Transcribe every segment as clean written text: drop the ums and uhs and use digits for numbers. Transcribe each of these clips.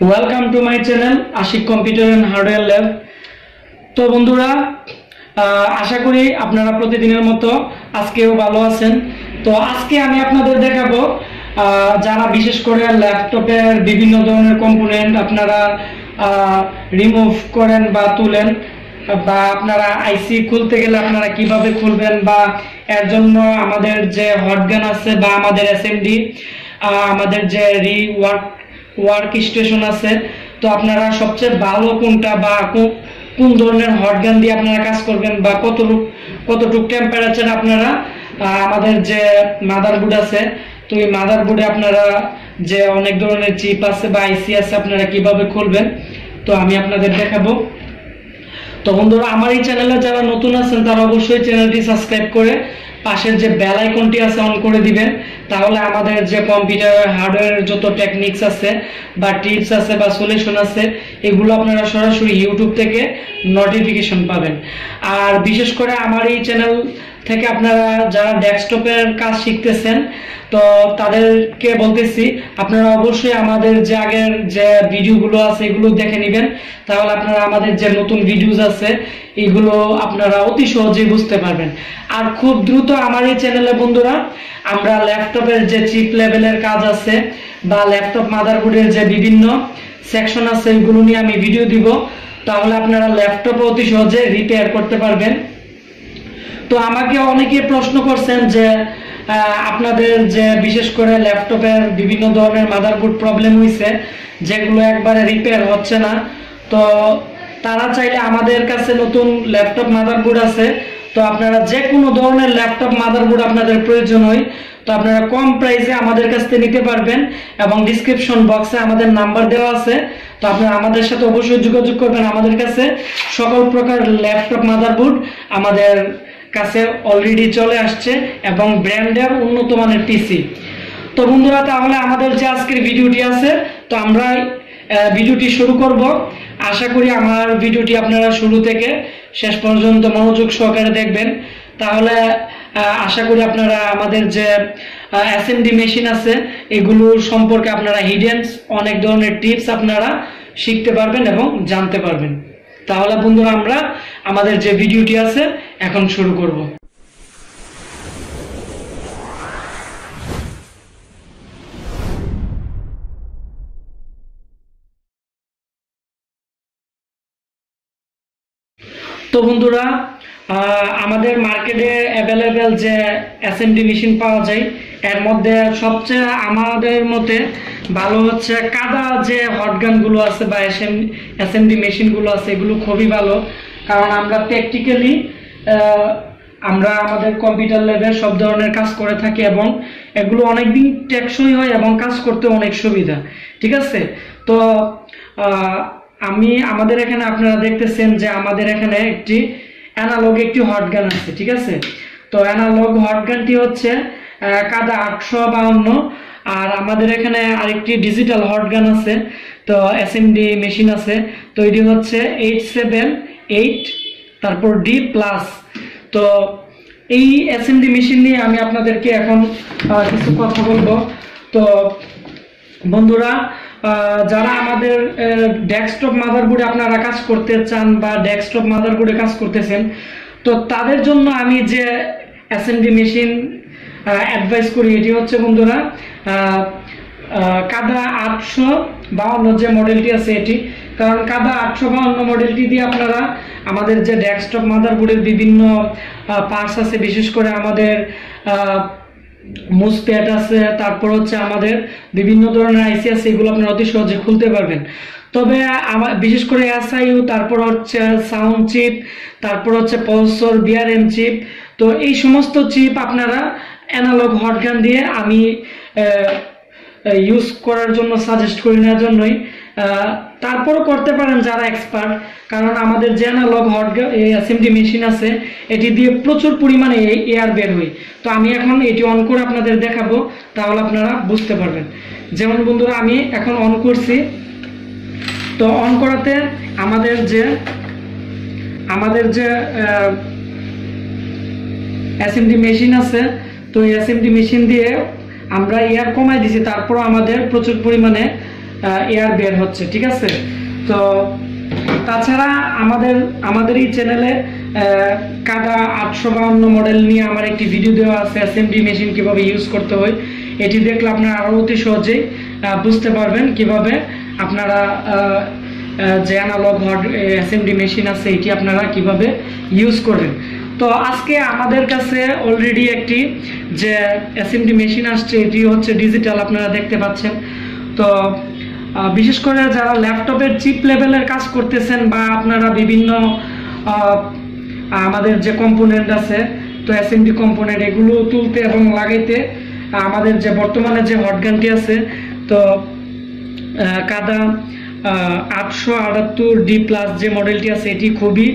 Welcome to my channel Ashik Computer and Hardware Lab. তো বন্ধুরা আশা করি আপনারা প্রতিদিনের মতো আজকেও ভালো আছেন। তো আজকে আমি আপনাদের দেখাবো যারা বিশেষ করে ল্যাপটপের বিভিন্ন ধরনের কম্পোনেন্ট আপনারা রিমুভ করেন বা তুলেন বা আপনারা আইসি খুলতে গেলে আপনারা কিভাবে খুলবেন বা এর জন্য আমাদের যে হটগান আছে বা আমাদের এসএমডি আমাদের যে ওয়ার্ক স্টেশন আছে, তো আপনারা সবচেয়ে ভালো কোনটা বা কোন ধরনের হটগান দিয়ে আপনারা কাজ করবেন বা কতটুক টেম্পারেচার আপনারা আমাদের যে মাদারবোর্ড আছে, তো এই মাদারবোর্ডে আপনারা যে অনেক ধরনের চিপ আছে বা আইসি আছে আপনারা কিভাবে খুলবেন, তো আমি আপনাদের দেখাবো। তো বন্ধুরা আমার এই চ্যানেলে যারা নতুন আছেন তারা অবশ্যই চ্যানেলটি সাবস্ক্রাইব করে পাশের যে বেল আইকনটি আছে অন করে দিবেন, তাহলে আমাদের যে কম্পিউটার হার্ডওয়্যারের যত টেকনিক্স আছে বা টিপস আছে বা সলিউশন আছে এগুলো আপনারা সরাসরি ইউটিউব থেকে নোটিফিকেশন পাবেন। আর বিশেষ করে আমার এই চ্যানেল থেকে আপনারা যারা ডেস্কটপের কাজ শিখতেছেন তো তাদেরকে বলতেছি আপনারা অবশ্যই আমাদের যে আগের যে ভিডিওগুলো আছে এগুলো দেখে নেবেন, তাহলে আপনারা আমাদের যে নতুন ভিডিওস আছে এগুলো আপনারা অতি সহজেই বুঝতে পারবেন। আর খুব দ্রুত আমার এই চ্যানেলে বন্ধুরা আমরা ল্যাপটপের যে চিপ লেভেলের কাজ আছে বা ল্যাপটপ মাদারবোর্ডের যে বিভিন্ন সেকশন আছে এগুলো নিয়ে আমি ভিডিও দিব, তাহলে আপনারা ল্যাপটপে অতি সহজে রিপেয়ার করতে পারবেন। তো আমাকে অনেকে প্রশ্ন করছেন যে আপনাদের যে বিশেষ করে ল্যাপটপের বিভিন্ন ধরনের মাদারবোর্ড প্রবলেম হয়েছে যেগুলো একবারে রিপেয়ার হচ্ছে না, তো তারা চাইলে আমাদের কাছে নতুন ল্যাপটপ মাদারবোর্ড আছে, তো আপনারা যে কোনো ধরনের ল্যাপটপ মাদারবোর্ড আপনাদের প্রয়োজন হয় তো আপনারা কম প্রাইসে আমাদের কাছ থেকে নিতে পারবেন এবং ডিসক্রিপশন বক্সে আমাদের নাম্বার দেওয়া আছে, তো আপনারা আমাদের সাথে অবশ্যই যোগাযোগ করবেন। আমাদের কাছে সকল প্রকার ল্যাপটপ মাদারবোর্ড আমাদের কাছে অলরেডি চলে আসছে এবং ব্র্যান্ডের উন্নত মানের পিসি। তো বন্ধুরা তাহলে আমাদের যে আজকের ভিডিওটি আছে তো আমরা ভিডিওটি শুরু করব। আশা করি আমার ভিডিওটি আপনারা শুরু থেকে শেষ পর্যন্ত মনোযোগ সহকারে দেখবেন, তাহলে আশা করি আপনারা আমাদের যে এসএমডি মেশিন আছে এগুলো সম্পর্কে আপনারা হিডেন অনেক ধরনের টিপস আপনারা শিখতে পারবেন এবং জানতে পারবেন। তাহলে বন্ধুরা আমরা আমাদের যে ভিডিওটি আছে এখন শুরু করব। তো বন্ধুরা আমাদের মার্কেটে অ্যাভেলেবেল যে এসএমডি মেশিন পাওয়া যায় এর মধ্যে সবচেয়ে আমাদের মতে ভালো হচ্ছে কাদা যে হটগানগুলো আছে বা এসএমডি মেশিনগুলো আছে এগুলো খুবই ভালো, কারণ আমরা প্র্যাকটিক্যালি আমরা আমাদের কম্পিউটার ল্যাবে সব ধরনের কাজ করে থাকি এবং এগুলো অনেক দিন টেকসই হয় এবং কাজ করতে অনেক সুবিধা, ঠিক আছে। তো আমাদের এখানে আপনারা দেখতেছেন যে আমাদের এখানে একটি অ্যানালগ একটি হটগান আছে, ঠিক আছে। তো অ্যানালগ হটগানটি হচ্ছে কাদা 852, আর আমাদের এখানে আরেকটি ডিজিটাল হটগান আছে, তো এসএমডি মেশিন আছে, তো এটি হচ্ছে 878 তারপর D+। তো এই এসএমডি মেশিন নিয়ে আমি আপনাদেরকে এখন কিছু কথা বলবো। তো বন্ধুরা যারা আমাদের ডেস্কটপ মাদারবোর্ডে আপনারা কাজ করতে চান বা ডেস্কটপ মাদারবোর্ডে কাজ করতেছেন তো তাদের জন্য আমি যে এসএমডি মেশিন অ্যাডভাইস করি এটি হচ্ছে বন্ধুরা কাদা 852 যে মডেলটি আছে এটি, কারণ কাদা 852 মডেলটি দিয়ে আপনারা আমাদের যে ডেস্কটপ মাদারবোর্ডের বিভিন্ন পার্টস আছে বিশেষ করে আমাদের মুসপ্যাড আছে, তারপর হচ্ছে আমাদের বিভিন্ন ধরনের আইসি আছে এগুলো আপনারা অতি সহজে খুলতে পারবেন। তবে আমার বিশেষ করে এসআইইউ, তারপর হচ্ছে সাউন্ড চিপ, তারপর হচ্ছে পলসর বিআরএম চিপ, তো এই সমস্ত চিপ আপনারা অ্যানালগ হটগান দিয়ে আমি ইউজ করার জন্য সাজেস্ট করি নেওয়ার জন্যই, তারপরও করতে পারেন যারা এক্সপার্ট, কারণ আমাদের যে অ্যানালগ হটগান এসএমডি মেশিন আছে এটি দিয়ে প্রচুর পরিমাণে এয়ার বের হয়। তো আমি এখন এটি অন করে আপনাদের দেখাবো, তাহলে আপনারা বুঝতে পারবেন। যেমন বন্ধুরা আমি এখন অন করছি, তো অন করাতে আমাদের যে এসএমডি মেশিন আছে তো এসএমডি মেশিন দিয়ে আমরা এয়ার কমাই দিয়েছি, তারপর আমাদের প্রচুর পরিমাণে এয়ার বের হচ্ছে, ঠিক আছে। তো তাছাড়া আমাদের এই চ্যানেলে কাদা 852 মডেল নিয়ে আমার একটি ভিডিও দেওয়া আছে, এসএমডি মেশিন কিভাবে ইউজ করতে হয়, এটি দেখলে আপনারা আরও অতি সহজেই বুঝতে পারবেন কিভাবে আপনারা যে অ্যানালগ এসএমডি মেশিন আছে এটি আপনারা কিভাবে ইউজ করবেন। তো আজকে আমাদের কাছে অলরেডি একটি যে এসএমডি মেশিন আসছে, এটি হচ্ছে ডিজিটাল, আপনারা দেখতে পাচ্ছেন। তো বিশেষ করে যারা ল্যাপটপের চিপ লেভেলের কাজ করতেছেন বা আপনারা বিভিন্ন আমাদের যে কম্পোনেন্ট আছে, তো এসএমডি কম্পোনেন্ট এগুলো তুলতে এবং লাগাইতে আমাদের যে বর্তমানে যে হটগানটি আছে, তো কাদা 872D+ যে মডেলটি আছে এটি খুবই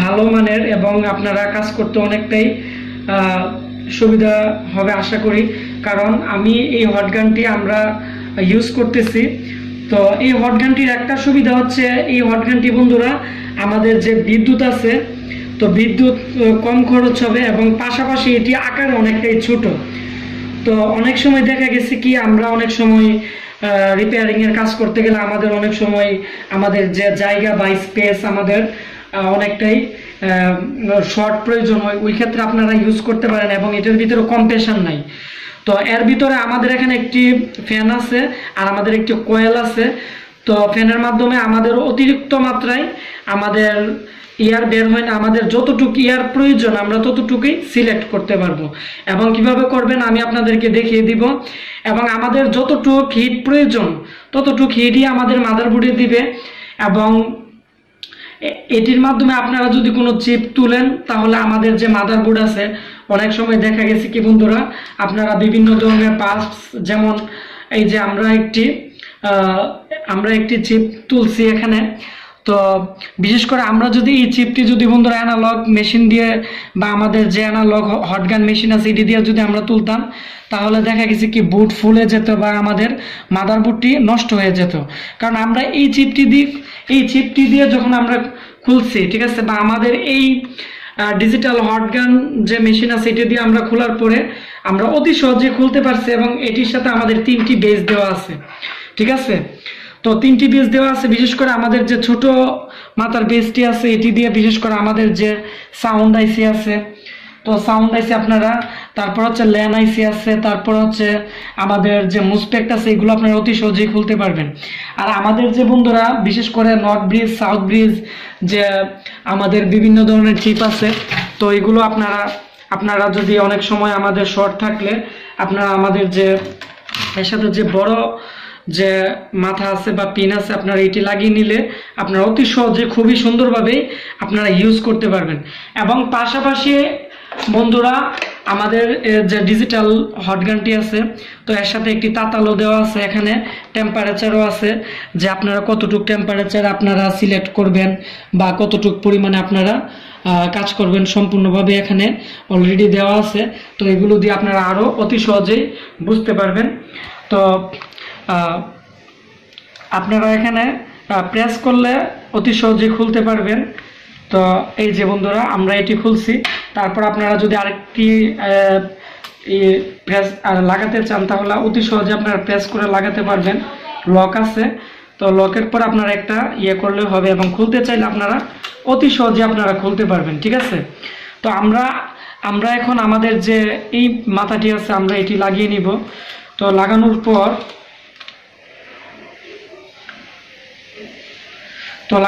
ভালো মানের এবং আপনারা কাজ করতে অনেকটাই সুবিধা হবে আশা করি, কারণ আমি এই হটগানটি আমরা ইউজ করতেছি। তো এই হটগানটির একটা সুবিধা হচ্ছে, এই হটগানটি বন্ধুরা আমাদের যে বিদ্যুৎ আছে, তো বিদ্যুৎ কম খরচ হবে এবং পাশাপাশি এটি আকারে অনেকটাই ছোট। তো অনেক সময় দেখা গেছে কি আমরা অনেক সময় রিপেয়ারিংয়ের কাজ করতে গেলে আমাদের অনেক সময় আমাদের যে জায়গা বা স্পেস আমাদের অনেকটাই শর্ট প্রয়োজন হয়, ওই ক্ষেত্রে আপনারা ইউজ করতে পারেন এবং এটার ভিতরে কম্প্রেশন নাই। তো এর ভিতরে আমাদের এখানে একটি ফ্যান আছে আর আমাদের একটি কয়েল আছে। তো ফ্যানের মাধ্যমে আমাদের অতিরিক্ত মাত্রায় আমাদের এয়ার বের হয় না, আমাদের যতটুকু এয়ার প্রয়োজন আমরা ততটুকুই সিলেক্ট করতে পারবো এবং কিভাবে করবেন আমি আপনাদেরকে দেখিয়ে দিব। এবং আমাদের যতটুকু হিট প্রয়োজন ততটুকু হিটই আমাদের মাদারবোর্ডে দিবে এবং এটির মাধ্যমে আপনারা যদি কোনো চিপ তুলেন তাহলে আমাদের যে মাদারবোর্ড আছে, অনেক সময় দেখা গেছে কি বন্ধুরা আপনারা বিভিন্ন ধরনের পার্টস, যেমন এই যে আমরা একটি চিপ তুলছি এখানে। তো বিশেষ করে আমরা যদি এই চিপটি যদি বন্ধুরা অ্যানালগ মেশিন দিয়ে বা আমাদের যে অ্যানালগ হটগান মেশিন আছে এটি দিয়ে যদি আমরা তুলতাম তাহলে দেখা গেছে কি বুট ফুলে যেত বা আমাদের মাদারবোর্ডটি নষ্ট হয়ে যেত, কারণ আমরা এই চিপটি দিয়ে যখন আমরা খুলছি, ঠিক আছে, বা আমাদের এই ডিজিটাল হটগান যে মেশিন আছে এটি দিয়ে আমরা খোলার পরে আমরা অতি সহজে খুলতে পারছি এবং এটির সাথে আমাদের 3টি বেজ দেওয়া আছে, ঠিক আছে। তো 3টি বেজ দেওয়া আছে, বিশেষ করে আমাদের যে ছোট মাথার বেজটি আছে এটি দিয়ে বিশেষ করে আমাদের যে সাউন্ড আইসি আছে, তো সাউন্ড আইসি আপনারা, তারপর হচ্ছে ল্যান আইসি আছে, তারপর হচ্ছে আমাদের যে মুসপেক্ট আছে, এগুলো আপনারা অতি সহজেই খুলতে পারবেন। আর আমাদের যে বন্ধুরা বিশেষ করে নর্থ ব্রিজ, সাউথ ব্রিজ যে আমাদের বিভিন্ন ধরনের চিপ আছে, তো এগুলো আপনারা যদি অনেক সময় আমাদের শর্ট থাকলে আপনারা আমাদের যে এর সাথে যে বড় যে মাথা আছে বা পিন আছে আপনারা এটি লাগিয়ে নিলে আপনারা অতি সহজে খুবই সুন্দরভাবেই আপনারা ইউজ করতে পারবেন। এবং পাশাপাশি বন্ধুরা আমাদের যে ডিজিটাল হটগানটি আছে, তো এর সাথে একটি তাতালো দেওয়া আছে, এখানে টেম্পারেচারও আছে যে আপনারা কতটুক টেম্পারেচার আপনারা সিলেক্ট করবেন বা কতটুক পরিমাণে আপনারা কাজ করবেন সম্পূর্ণভাবে এখানে অলরেডি দেওয়া আছে। তো এগুলো দিয়ে আপনারা আরও অতি সহজেই বুঝতে পারবেন। তো আপনারা এখানে প্রেস করলে অতি সহজেই খুলতে পারবেন। তো এই যে বন্ধুরা আমরা এটি খুলছি, তারপর আপনারা যদি আরেকটি প্রেস আর লাগাতে চান তাহলে অতি সহজে আপনারা প্রেস করে লাগাতে পারবেন। লক আছে, তো লকের পর আপনারা একটা ইয়ে করলে হবে এবং খুলতে চাইলে আপনারা অতি সহজে আপনারা খুলতে পারবেন, ঠিক আছে। তো আমরা এখন আমাদের যে এই মাথাটি আছে আমরা এটি লাগিয়ে নিব। তো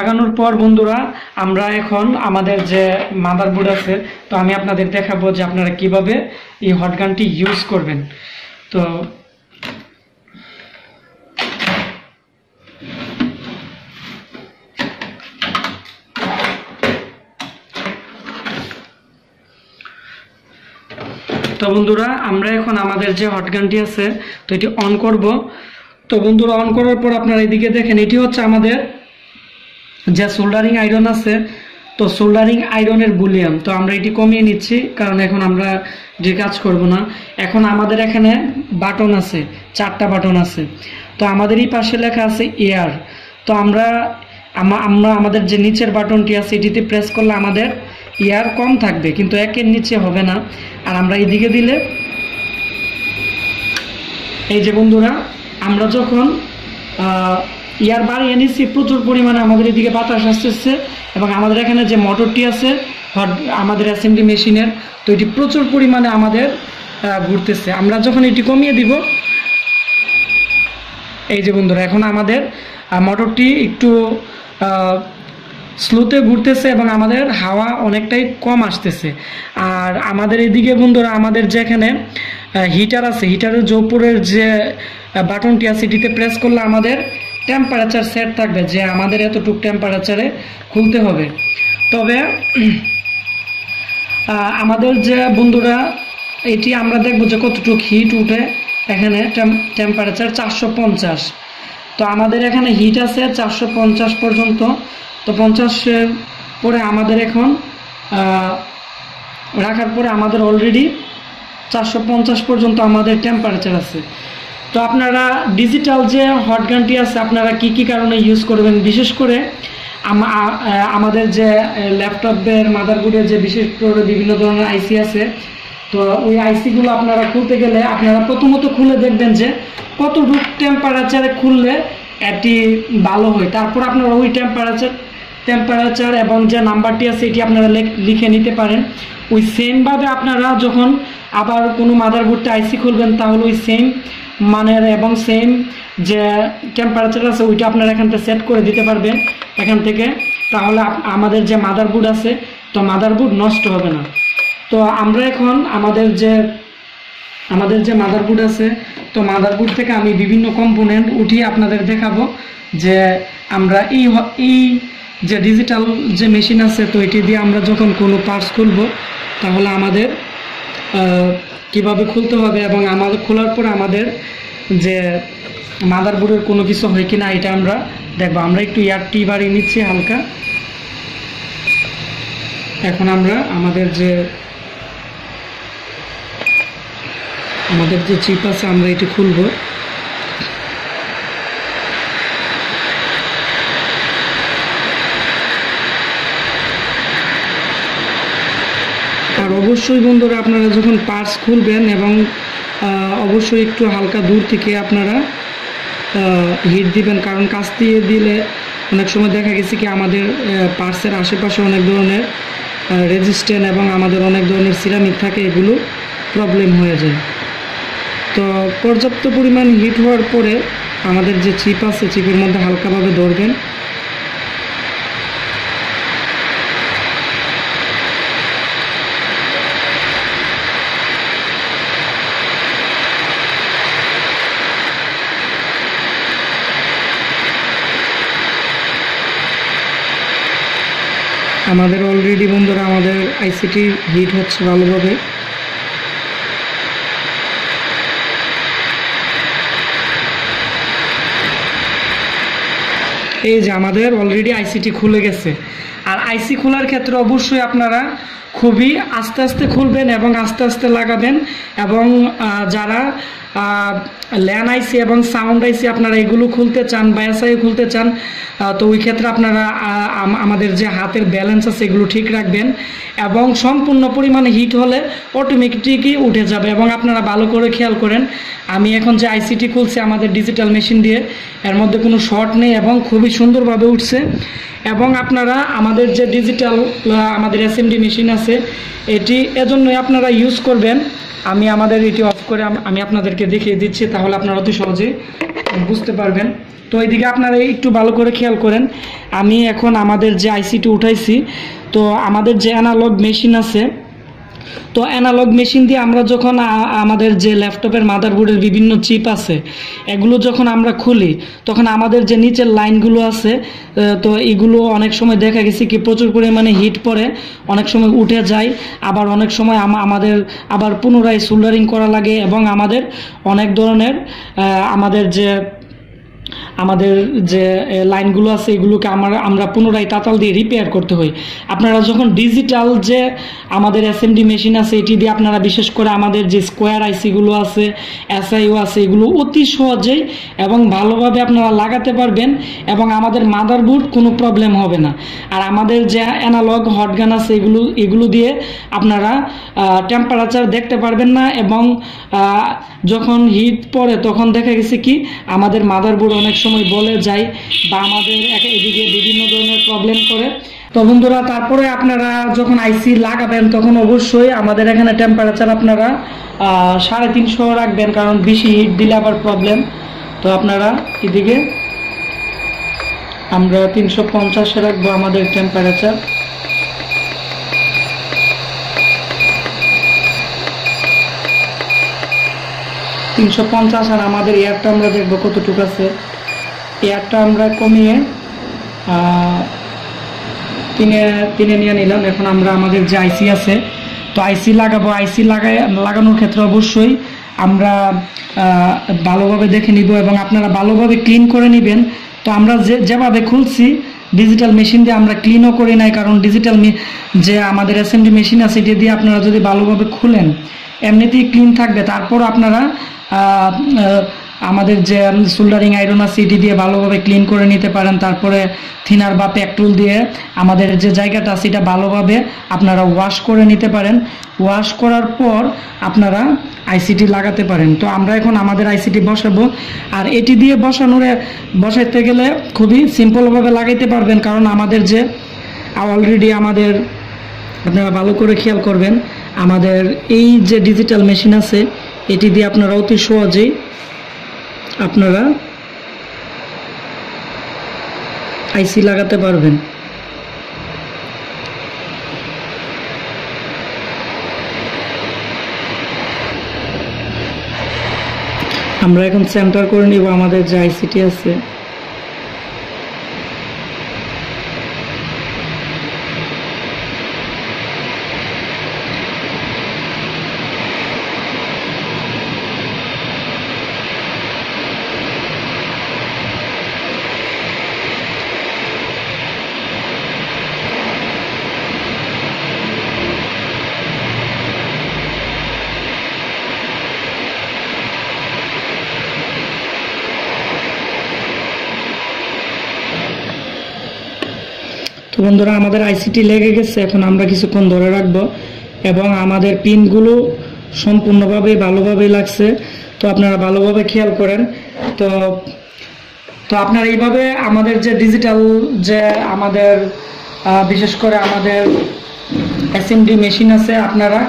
লাগানোর পর বন্ধুরা আমরা এখন আমাদের যে মাদারবোর্ড আছে, তো আমি আপনাদের দেখাবো যে আপনারা কিভাবে এই হটগানটি ইউজ করবেন। তো তো বন্ধুরা আমরা এখন আমাদের যে হটগানটি আছে তো এটি অন করব। তো বন্ধুরা অন করার পর আপনারা এদিকে দেখেন, এটি হচ্ছে আমাদের যে সোল্ডারিং আয়রন আছে, তো সোল্ডারিং আয়রনের বুলিয়াম, তো আমরা এটি কমিয়ে নিচ্ছি কারণ এখন আমরা যে কাজ করব না। এখন আমাদের এখানে বাটন আছে, 4টা বাটন আছে। তো আমাদের এই পাশে লেখা আছে এয়ার, তো আমরা আমাদের যে নিচের বাটনটি আছে এটিতে প্রেস করলে আমাদের এয়ার কম থাকবে কিন্তু 1-এর নিচে হবে না। আর আমরা এইদিকে দিলে এই যে বন্ধুরা আমরা যখন ইয়ার বাড়ি এনেছি প্রচুর পরিমাণে আমাদের এদিকে বাতাস আসতেছে এবং আমাদের এখানে যে মোটরটি আছে আমাদের অ্যাসেম্বলি মেশিনের, তো এটি প্রচুর পরিমাণে আমাদের ঘুরতেছে। আমরা যখন এটি কমিয়ে দিব, এই যে বন্ধুরা এখন আমাদের মোটরটি একটু স্লোতে ঘুরতেছে এবং আমাদের হাওয়া অনেকটাই কম আসতেছে। আর আমাদের এদিকে বন্ধুরা আমাদের যেখানে হিটার আছে, হিটারের যে উপরের যে বাটনটি আছে এটিতে প্রেস করলে আমাদের টেম্পারেচার সেট থাকবে যে আমাদের এতটুকু টেম্পারেচারে খুলতে হবে। তবে আমাদের যে বন্ধুরা এটি আমরা দেখবো যে কতটুকু হিট উঠে, এখানে টেম্পারেচার 450, তো আমাদের এখানে হিট আছে 450 পর্যন্ত, তো 50-এর পরে আমাদের এখন রাখার পরে আমাদের অলরেডি 450 পর্যন্ত আমাদের টেম্পারেচার আছে। তো আপনারা ডিজিটাল যে হটগানটি আছে আপনারা কি কি কারণে ইউজ করবেন, বিশেষ করে আমাদের যে ল্যাপটপের মাদারবোর্ডের যে বিশেষ করে বিভিন্ন ধরনের আইসি আছে, তো ওই আইসিগুলো আপনারা খুলতে গেলে আপনারা প্রথমত খুলে দেখবেন যে কতটুকু টেম্পারেচারে খুললে এটি ভালো হয়, তারপর আপনারা ওই টেম্পারেচার এবং যে নাম্বারটি আছে এটি আপনারা লিখে নিতে পারেন। ওই সেমভাবে আপনারা যখন আবার কোনো মাদারবোর্ডটা আইসি খুলবেন তাহলে ওই সেম মানের এবং সেম যে টেম্পারেচার আছে ওইটা আপনারা এখান থেকে সেট করে দিতে পারবেন এখান থেকে, তাহলে আমাদের যে মাদারবোর্ড আছে তো মাদারবোর্ড নষ্ট হবে না। তো আমরা এখন আমাদের যে মাদারবোর্ড আছে তো মাদারবোর্ড থেকে আমি বিভিন্ন কম্পোনেন্ট উঠিয়ে আপনাদের দেখাবো যে আমরা এই যে ডিজিটাল যে মেশিন আছে তো এটি দিয়ে আমরা যখন কোনো পার্টস খুলব তাহলে আমাদের কিভাবে খুলতে হবে এবং আমাদের খোলার পর আমাদের যে মাদারবোর্ডের কোনো কিছু হয় কিনা এটা আমরা দেখব। আমরা একটু ইয়ারটি বাড়িয়ে নিচ্ছি হালকা। এখন আমরা আমাদের যে চিপ আছে আমরা এটি খুলব। আর অবশ্যই বন্ধুরা আপনারা যখন পার্স খুলবেন এবং অবশ্যই একটু হালকা দূর থেকে আপনারা হিট দিবেন, কারণ কাছ দিয়ে দিলে অনেক সময় দেখা গেছে কি আমাদের পার্সের আশেপাশে অনেক ধরনের রেজিস্ট্যান্ট এবং আমাদের অনেক ধরনের সিরামিক থাকে, এগুলো প্রবলেম হয়ে যায়। তো পর্যাপ্ত পরিমাণ হিট হওয়ার পরে আমাদের যে চিপ আছে চিপের মধ্যে হালকাভাবে ধরবেন। আমাদের অলরেডি বন্ধুরা আমাদের আইসিটি হিট হচ্ছে ভালোভাবে। এই যে আমাদের অলরেডি আইসিটি খুলে গেছে। আর আইসি খোলার ক্ষেত্রে অবশ্যই আপনারা খুবই আস্তে আস্তে খুলবেন এবং আস্তে আস্তে লাগাবেন, এবং যারা ল্যান আইসি এবং সাউন্ড আইসি আপনারা এগুলো খুলতে চান বা এসআই খুলতে চান তো ওই ক্ষেত্রে আপনারা আমাদের যে হাতের ব্যালেন্স আছে এগুলো ঠিক রাখবেন, এবং সম্পূর্ণ পরিমাণে হিট হলে অটোমেটিকই উঠে যাবে। এবং আপনারা ভালো করে খেয়াল করেন, আমি এখন যে আইসিটি খুলছি আমাদের ডিজিটাল মেশিন দিয়ে এর মধ্যে কোনো শর্ট নেই এবং খুবই সুন্দরভাবে উঠছে। এবং আপনারা আমাদের যে ডিজিটাল আমাদের এসএমডি মেশিন আছে এটি এজন্যই আপনারা ইউজ করবেন। আমি আমাদের এটি অফ করে আমি আপনাদেরকে দেখিয়ে দিচ্ছি, তাহলে আপনারা অতি সহজে বুঝতে পারবেন। তো এইদিকে আপনারা একটু ভালো করে খেয়াল করেন, আমি এখন আমাদের যে আইসিটি উঠাইছি তো আমাদের যে অ্যানালগ মেশিন আছে তো অ্যানালগ মেশিন দিয়ে আমরা যখন আমাদের যে ল্যাপটপের মাদারবোর্ডের বিভিন্ন চিপ আছে এগুলো যখন আমরা খুলি তখন আমাদের যে নিচের লাইনগুলো আছে তো এগুলো অনেক সময় দেখা গেছে কি প্রচুর পরিমাণে হিট পড়ে, অনেক সময় উঠে যায়, আবার অনেক সময় আমাদের আবার পুনরায় সোল্ডারিং করা লাগে, এবং আমাদের অনেক ধরনের আমাদের যে আমাদের যে লাইনগুলো আছে এগুলোকে আমরা পুনরায় তাতাল দিয়ে রিপেয়ার করতে হয়। আপনারা যখন ডিজিটাল যে আমাদের এসএমডি মেশিন আছে এটি দিয়ে আপনারা বিশেষ করে আমাদের যে স্কোয়ার আইসিগুলো আছে, এসআইও আছে, এগুলো অতি সহজেই এবং ভালোভাবে আপনারা লাগাতে পারবেন এবং আমাদের মাদারবোর্ড কোনো প্রবলেম হবে না। আর আমাদের যে অ্যানালগ হটগান আছে এগুলো দিয়ে আপনারা টেম্পারেচার দেখতে পারবেন না এবং যখন হিট পড়ে তখন দেখা গেছে কি আমাদের মাদারবোর্ড অনেক সময় বলে যায় বা আমাদের এদিকে বিভিন্ন ধরনের প্রবলেম করে। তো বন্ধুরা, তারপরে আপনারা যখন আইসি লাগাবেন তখন অবশ্যই আমাদের এখানে টেম্পারেচার আপনারা 350 রাখবেন, কারণ বেশি হিট দিলে আবার প্রবলেম। তো আপনারা এদিকে আমরা 350 রাখবো আমাদের টেম্পারেচার। আর আমাদের এয়ারটা আমরা দেখবো কতটুকু আছে। এয়ারটা আমরা কমিয়ে 3-এ নিয়ে নিলাম। এখন আমরা আমাদের যে আইসি আছে তো আইসি লাগাবো। আইসি লাগানোর ক্ষেত্রে অবশ্যই আমরা ভালোভাবে দেখে নিব এবং আপনারা ভালোভাবে ক্লিন করে নেবেন। তো আমরা যেভাবে খুলছি ডিজিটাল মেশিন দিয়ে আমরা ক্লিনও করি নাই, কারণ ডিজিটাল যে আমাদের এসএমডি মেশিন আছে এটা দিয়ে আপনারা যদি ভালোভাবে খুলেন এমনিতেই ক্লিন থাকবে। তারপর আপনারা আমাদের যে সোল্ডারিং আয়রন আছে এটি দিয়ে ভালোভাবে ক্লিন করে নিতে পারেন। তারপরে থিনার বা পেকটুল দিয়ে আমাদের যে জায়গাটা আছে এটা ভালোভাবে আপনারা ওয়াশ করে নিতে পারেন। ওয়াশ করার পর আপনারা আইসিটি লাগাতে পারেন। তো আমরা এখন আমাদের আইসিটি বসাবো। আর এটি দিয়ে বসাইতে গেলে খুবই সিম্পলভাবে লাগাইতে পারবেন, কারণ আমাদের যে অলরেডি আমাদের আপনারা ভালো করে খেয়াল করবেন আমাদের এই যে ডিজিটাল মেশিন আছে এটি দিয়ে আপনারা অতি সহজেই আপনারা আইসি লাগাতে পারবেন। আমরা এখন সেন্টার করে নিব আমাদের যে আইসিটি আছে। তো বন্ধুরা, আমাদের আইসিটি লেগে গেছে। এখন আমরা কিছুক্ষণ ধরে রাখবো এবং আমাদের পিনগুলো সম্পূর্ণভাবে ভালোভাবে লাগছে। তো আপনারা ভালোভাবে খেয়াল করেন। তো আপনারা এইভাবে আমাদের যে ডিজিটাল যে আমাদের বিশেষ করে আমাদের এসএমডি মেশিন আছে আপনারা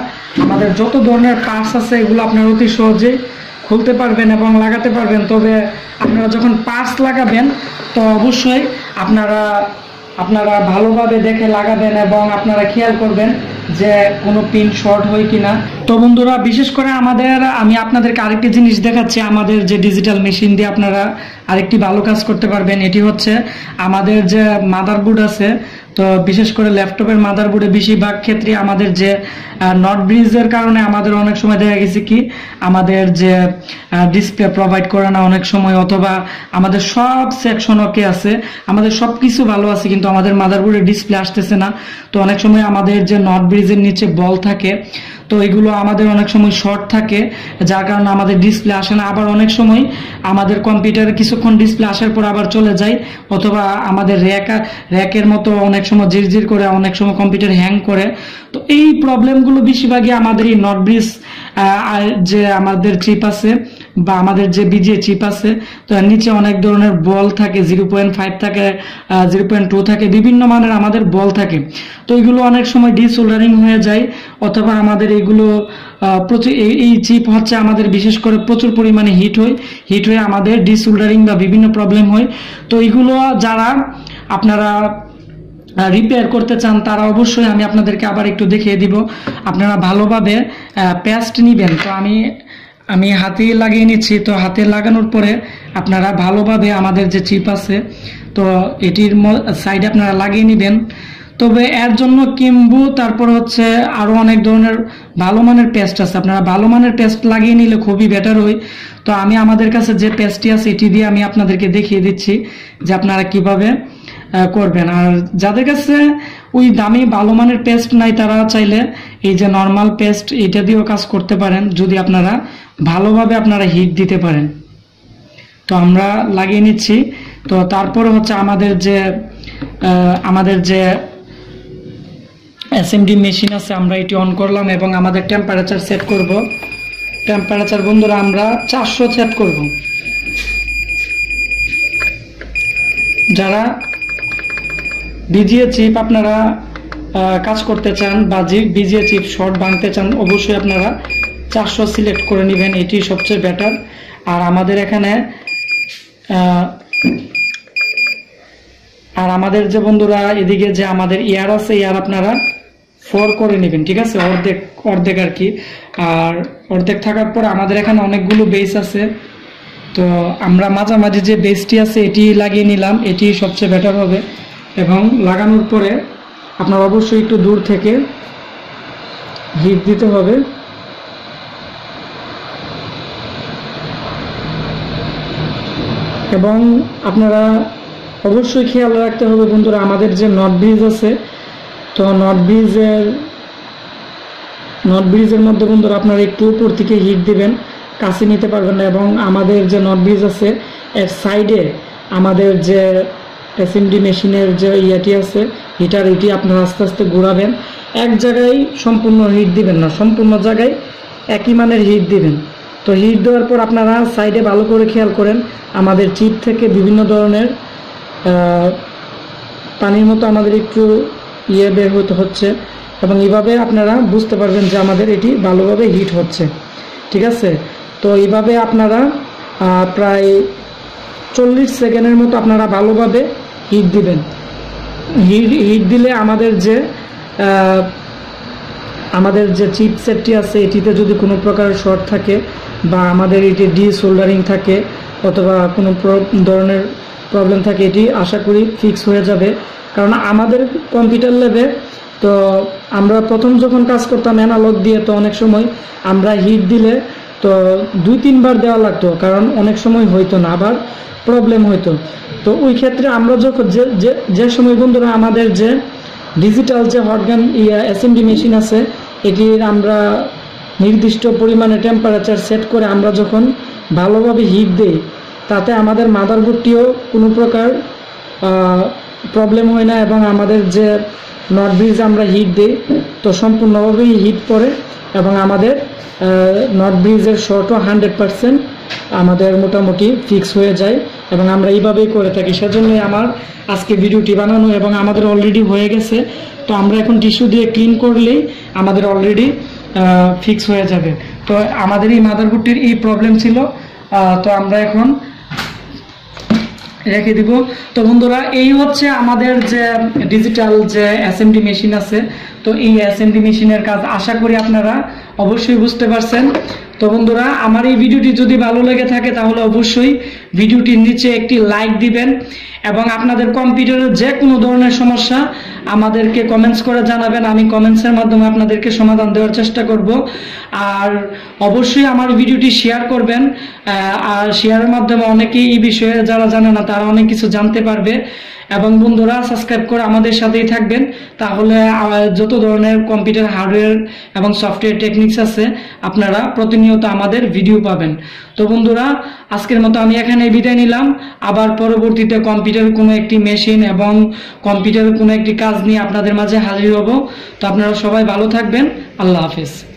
আমাদের যত ধরনের পার্টস আছে এগুলো আপনারা অতি সহজে খুলতে পারবেন এবং লাগাতে পারবেন। তবে আপনারা যখন পার্টস লাগাবেন তো অবশ্যই আপনারা ভালোভাবে দেখে লাগাবেন এবং আপনারা খেয়াল করবেন যে কোনো পিন শর্ট হয় কিনা। তো বন্ধুরা, বিশেষ করে আমি আপনাদেরকে আরেকটি জিনিস দেখাচ্ছি আমাদের যে ডিজিটাল মেশিন দিয়ে আপনারা আরেকটি ভালো কাজ করতে পারবেন। এটি হচ্ছে আমাদের যে মাদারবোর্ড আছে, তো বিশেষ করে ল্যাপটপের মাদারবোর্ডে বেশিরভাগ ক্ষেত্রে আমাদের যে নট ব্রিজের কারণে আমাদের অনেক সময় দেখা গেছে কি আমাদের যে ডিসপ্লে প্রোভাইড করে না অনেক সময়, অথবা আমাদের সব সেকশন ওকে আছে, আমাদের সব কিছু ভালো আছে, কিন্তু আমাদের মাদারবোর্ডে ডিসপ্লে আসতেছে না। তো অনেক সময় আমাদের যে নট ব্রিজের নিচে বল থাকে তো এগুলো আমাদের অনেক সময় শর্ট থাকে, যার কারণে আমাদের ডিসপ্লে আসে না। আবার অনেক সময় আমাদের কম্পিউটারে কিছুক্ষণ ডিসপ্লে আসার পর আবার চলে যায়, অথবা আমাদের র্যাকের মতো অনেক সময় জিরজির করে, অনেক সময় কম্পিউটার হ্যাং করে। তো এই প্রবলেমগুলো বেশিরভাগই আমাদের এই নট ব্রিজ যে আমাদের চিপ আছে বা আমাদের যে বিজিএ চিপ আছে তো নিচে অনেক ধরনের বল থাকে, 0.5 থাকে, 0.2 থাকে, বিভিন্ন মানের আমাদের বল থাকে। তো এগুলো অনেক সময় ডিসোল্ডারিং হয়ে যায়, অথবা আমাদের এগুলো এই চিপ হচ্ছে আমাদের বিশেষ করে প্রচুর পরিমাণে হিট হয়ে আমাদের ডিসোল্ডারিং বা বিভিন্ন প্রবলেম হয়। তো এগুলো যারা আপনারা রিপেয়ার করতে চান তারা অবশ্যই আমি আপনাদেরকে আবার একটু দেখিয়ে দিব। আপনারা ভালোভাবে পেস্ট নেবেন। তো আমি হাতে লাগিয়ে নিচ্ছি। তো হাতে লাগানোর পরে আপনারা ভালোভাবে আমাদের যে চিপ আছে তো এটির সাইডে আপনারা লাগিয়ে নেবেন। তবে এর জন্য কিম্বু তারপর হচ্ছে আরও অনেক ধরনের ভালো মানের পেস্ট আছে, আপনারা ভালো মানের পেস্ট লাগিয়ে নিলে খুবই বেটার হয়। তো আমি আমাদের কাছে যে পেস্টটি আছে এটি দিয়ে আমি আপনাদেরকে দেখিয়ে দিচ্ছি যে আপনারা কিভাবে করবেন। আর যাদের কাছে ওই দামি ভালো মানের পেস্ট নাই তারা চাইলে এই যে নর্মাল পেস্ট এটা দিয়েও কাজ করতে পারেন, যদি আপনারা ভালোভাবে আপনারা হিট দিতে পারেন। তো আমরা লাগিয়ে নিচ্ছি। তো তারপরে হচ্ছে আমাদের যে SMD মেশিন আছে আমরা এটি অন করলাম এবং আমাদের টেম্পারেচার সেট করব। টেম্পারেচার বন্ধুরা আমরা 400 সেট করব। যারা ভিজিয়ে চিপ আপনারা কাজ করতে চান বা ভিজিয়ে চিপ শর্ট বাঁধতে চান অবশ্যই আপনারা 400 সিলেক্ট করে নেবেন, এটি সবচেয়ে বেটার। আর আমাদের যে বন্ধুরা এদিকে যে আমাদের ইয়ার আছে ইয়ার আপনারা 4 করে নেবেন, ঠিক আছে, অর্ধেক আর কি। আর অর্ধেক থাকার পর আমাদের এখানে অনেকগুলো বেস আছে, তো আমরা মাঝামাঝি যে বেসটি আছে এটি লাগিয়ে নিলাম, এটি সবচেয়ে বেটার হবে। এবং লাগানোর পরে আপনার অবশ্যই একটু দূর থেকে হিট দিতে হবে। এবং আপনারা অবশ্যই খেয়াল রাখতে হবে বন্ধুরা আমাদের যে নট ব্রিজ আছে, তো নট ব্রিজের মধ্যে বন্ধুরা আপনারা একটু উপর থেকে হিট দিবেন, কাছে নিতে পারবেন না। এবং আমাদের যে নট ব্রিজ আছে এর সাইডে আমাদের যে SMD মেশিনের যে ইয়েটি আছে হিটার, এটি আপনারা আস্তে আস্তে ঘোরাবেন, এক জায়গায় সম্পূর্ণ হিট দিবেন না, সম্পূর্ণ জায়গায় একই মানের হিট দিবেন। তো হিট দেওয়ার পর আপনারা সাইডে ভালো করে খেয়াল করেন, আমাদের চিপ থেকে বিভিন্ন ধরনের পানির মতো আমাদের একটু ইয়ে বের হতে হচ্ছে, এবং এইভাবে আপনারা বুঝতে পারবেন যে আমাদের এটি ভালোভাবে হিট হচ্ছে, ঠিক আছে। তো এইভাবে আপনারা প্রায় 40 সেকেন্ডের মতো আপনারা ভালোভাবে হিট দিবেন। হিট দিলে আমাদের যে চিপসেটটি আছে এটিতে যদি কোনো প্রকার শর্ট থাকে বা আমাদের এটি ডিসোল্ডারিং থাকে অথবা কোনো ধরনের প্রবলেম থাকে, এটি আশা করি ফিক্স হয়ে যাবে। কারণ আমাদের কম্পিউটার ল্যাবে তো আমরা প্রথম যখন কাজ করতাম অ্যানালগ দিয়ে, তো অনেক সময় আমরা হিট দিলে তো 2-3 বার দেওয়া লাগতো, কারণ অনেক সময় হইতো না, আবার প্রবলেম হইতো। তো ওই ক্ষেত্রে আমরা যখন যে সময় বন্ধুরা আমাদের যে ডিজিটাল যে হটগান SMD মেশিন আছে এটির আমরা নির্দিষ্ট পরিমাণে টেম্পারেচার সেট করে আমরা যখন ভালোভাবে হিট দেই, তাতে আমাদের মাদারবোর্ডটিও কোনো প্রকার প্রবলেম হয় না, এবং আমাদের যে নট ব্রিজ আমরা হিট দিই তো সম্পূর্ণভাবেই হিট পড়ে, এবং আমাদের নট ব্রিজের শর্টও 100% আমাদের মোটামুটি ফিক্স হয়ে যায়, এবং আমরা এইভাবেই করে থাকি। সেজন্যই আমার আজকে ভিডিওটি বানানো, এবং আমাদের অলরেডি হয়ে গেছে। তো আমরা এখন টিস্যু দিয়ে ক্লিন করলেই আমাদের অলরেডি ফিক্স হয়ে যাবে। তো আমাদের এই মাদারবোর্ডটির এই প্রবলেম ছিল, তো আমরা এখন রেখে দিব। তো বন্ধুরা এই হচ্ছে আমাদের যে ডিজিটাল যে SMD মেশিন আছে, তো এই SMD মেশিনের কাজ আশা করি আপনারা অবশ্যই বুঝতে পারছেন। তো বন্ধুরা আমার এই ভিডিওটি যদি ভালো লেগে থাকে তাহলে অবশ্যই ভিডিওটির নিচে একটি লাইক দিবেন, এবং আপনাদের কম্পিউটারের যে কোনো ধরনের সমস্যা আমাদেরকে কমেন্টস করে জানাবেন, আমি কমেন্টসের মাধ্যমে আপনাদেরকে সমাধান দেওয়ার চেষ্টা করব। আর অবশ্যই আমার ভিডিওটি শেয়ার করবেন, আর শেয়ারের মাধ্যমে অনেকেই এই বিষয়ে যারা জানে না তারা অনেক কিছু জানতে পারবে। এবং বন্ধুরা সাবস্ক্রাইব করে আমাদের সাথেই থাকবেন, তাহলে যত ধরনের কম্পিউটার হার্ডওয়্যার এবং সফটওয়্যার টেকনিক্স আছে আপনারা প্রতিনিয়ত আমাদের ভিডিও পাবেন। তো বন্ধুরা আজকের মতো আমি এখানে বিদায় নিলাম, আবার পরবর্তীতে কম্পিউটার কোনো একটি মেশিন এবং কম্পিউটার কোনো একটি কাজ নিয়ে আপনাদের মাঝে হাজির হব। তো আপনারা সবাই ভালো থাকবেন, আল্লাহ হাফেজ।